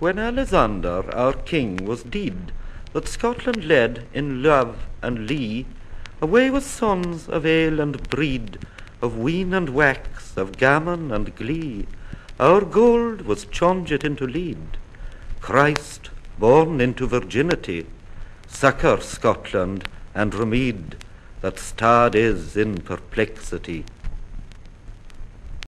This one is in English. when Alexander, our king, was dead, that Scotland led in love and lee, away with sons of ale and breed, of wine and wax, of gammon and glee. Our gold was changed into lead. Christ, born into virginity, succour Scotland and remede that stad is in perplexity.